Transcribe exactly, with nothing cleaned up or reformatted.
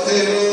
But